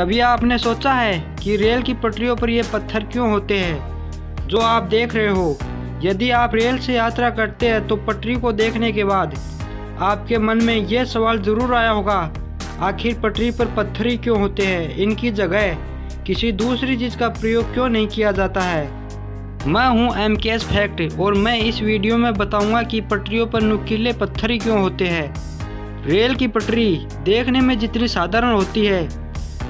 कभी आपने सोचा है कि रेल की पटरियों पर ये पत्थर क्यों होते हैं जो आप देख रहे हो? यदि आप रेल से यात्रा करते हैं तो पटरी को देखने के बाद आपके मन में ये सवाल ज़रूर आया होगा, आखिर पटरी पर पत्थर ही क्यों होते हैं? इनकी जगह किसी दूसरी चीज़ का प्रयोग क्यों नहीं किया जाता है? मैं हूँ MKS फैक्ट और मैं इस वीडियो में बताऊंगा कि पटरियों पर नुकीले पत्थर ही क्यों होते हैं। रेल की पटरी देखने में जितनी साधारण होती है,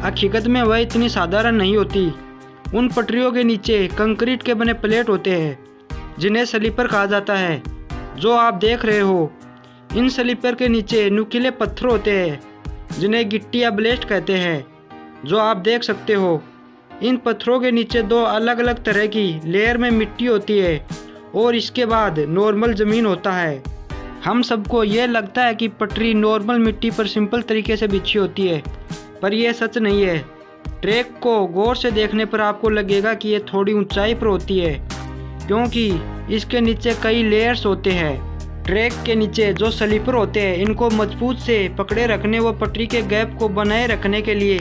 हकीकत में वह इतनी साधारण नहीं होती। उन पटरियों के नीचे कंक्रीट के बने प्लेट होते हैं जिन्हें स्लीपर कहा जाता है। जो आप देख रहे हो, इन स्लीपर के नीचे नुकीले पत्थर होते हैं जिन्हें गिट्टी या ब्लेस्ट कहते हैं। जो आप देख सकते हो, इन पत्थरों के नीचे दो अलग अलग तरह की लेयर में मिट्टी होती है और इसके बाद नॉर्मल ज़मीन होता है। हम सबको यह लगता है कि पटरी नॉर्मल मिट्टी पर सिंपल तरीके से बिछी होती है, पर यह सच नहीं है। ट्रैक को गौर से देखने पर आपको लगेगा कि यह थोड़ी ऊंचाई पर होती है क्योंकि इसके नीचे कई लेयर्स होते हैं। ट्रैक के नीचे जो स्लीपर होते हैं, इनको मजबूत से पकड़े रखने व पटरी के गैप को बनाए रखने के लिए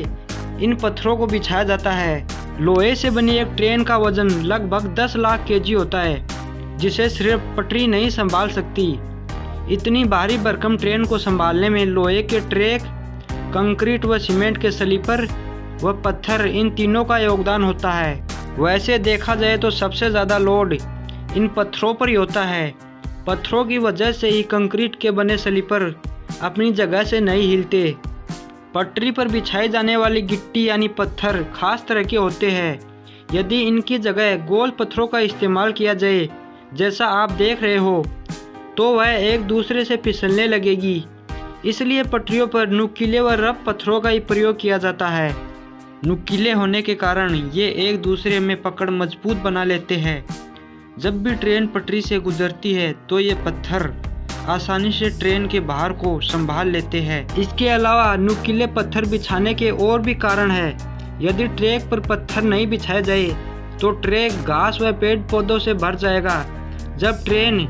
इन पत्थरों को बिछाया जाता है। लोहे से बनी एक ट्रेन का वजन लगभग 10 लाख केजी होता है, जिसे सिर्फ पटरी नहीं संभाल सकती। इतनी भारी भरकम ट्रेन को संभालने में लोहे के ट्रैक, कंक्रीट व सीमेंट के स्लीपर व पत्थर, इन तीनों का योगदान होता है। वैसे देखा जाए तो सबसे ज़्यादा लोड इन पत्थरों पर ही होता है। पत्थरों की वजह से ही कंक्रीट के बने स्लीपर अपनी जगह से नहीं हिलते। पटरी पर बिछाई जाने वाली गिट्टी यानी पत्थर खास तरह के होते हैं। यदि इनकी जगह गोल पत्थरों का इस्तेमाल किया जाए, जैसा आप देख रहे हो, तो वह एक दूसरे से फिसलने लगेगी। इसलिए पटरियों पर नुकीले व रफ पत्थरों का ही प्रयोग किया जाता है। नुकीले होने के कारण ये एक दूसरे में पकड़ मजबूत बना लेते हैं। जब भी ट्रेन पटरी से गुजरती है तो ये पत्थर आसानी से ट्रेन के बाहर को संभाल लेते हैं। इसके अलावा नुकीले पत्थर बिछाने के और भी कारण है। यदि ट्रैक पर पत्थर नहीं बिछाए जाए तो ट्रैक घास व पेड़ पौधों से भर जाएगा। जब ट्रेन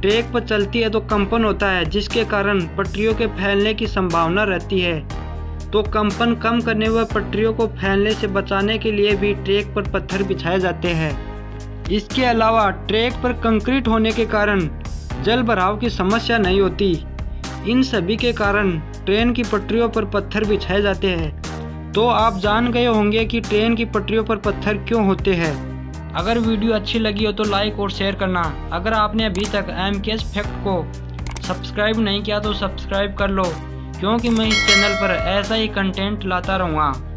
ट्रैक पर चलती है तो कंपन होता है, जिसके कारण पटरियों के फैलने की संभावना रहती है। तो कंपन कम करने व पटरियों को फैलने से बचाने के लिए भी ट्रैक पर पत्थर बिछाए जाते हैं। इसके अलावा ट्रैक पर कंक्रीट होने के कारण जल भराव की समस्या नहीं होती। इन सभी के कारण ट्रेन की पटरियों पर पत्थर बिछाए जाते हैं। तो आप जान गए होंगे कि ट्रेन की पटरियों पर पत्थर क्यों होते हैं। अगर वीडियो अच्छी लगी हो तो लाइक और शेयर करना। अगर आपने अभी तक MKS फैक्ट को सब्सक्राइब नहीं किया तो सब्सक्राइब कर लो, क्योंकि मैं इस चैनल पर ऐसा ही कंटेंट लाता रहूँगा।